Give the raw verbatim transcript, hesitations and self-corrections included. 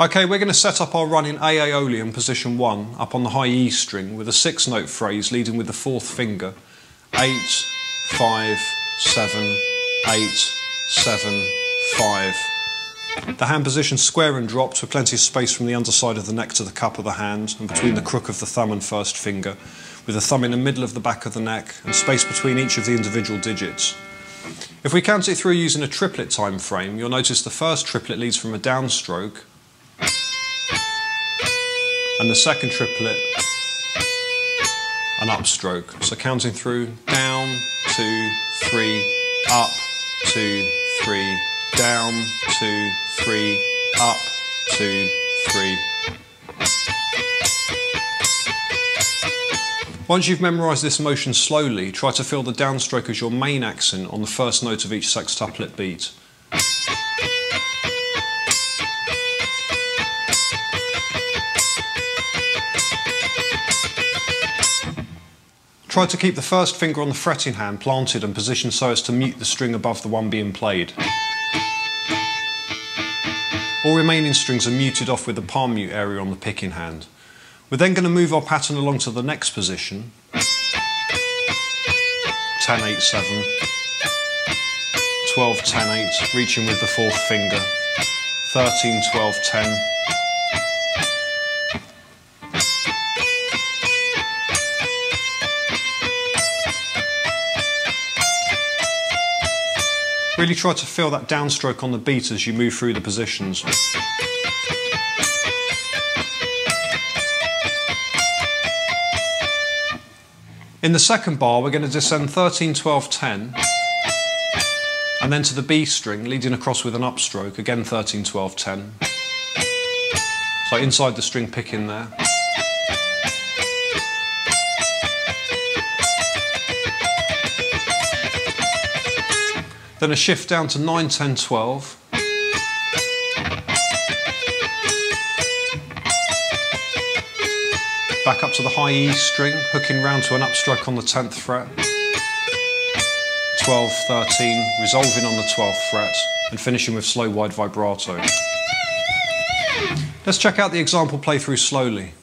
Okay, we're going to set up our run in A Aeolian position one up on the high E string with a six note phrase leading with the fourth finger. Eight, five, seven, eight, seven, five. The hand position square and dropped with plenty of space from the underside of the neck to the cup of the hand and between the crook of the thumb and first finger, with the thumb in the middle of the back of the neck and space between each of the individual digits. If we count it through using a triplet time frame, you'll notice the first triplet leads from a downstroke, and the second triplet an upstroke. So counting through, down, two, three, up, two, three, down, two, three, up, two, three. Once you've memorised this motion slowly, try to feel the downstroke as your main accent on the first note of each sextuplet beat. Try to keep the first finger on the fretting hand planted and positioned so as to mute the string above the one being played. All remaining strings are muted off with the palm mute area on the picking hand. We're then going to move our pattern along to the next position, ten eight seven, twelve ten eight, reaching with the fourth finger, thirteen twelve ten, Really try to feel that downstroke on the beat as you move through the positions. In the second bar, we're going to descend thirteen twelve ten, and then to the B string, leading across with an upstroke, again thirteen twelve ten. So inside the string picking there. Then a shift down to nine ten twelve. Back up to the high E string, hooking round to an upstroke on the tenth fret, twelve, thirteen, resolving on the twelfth fret, and finishing with slow wide vibrato. Let's check out the example playthrough slowly.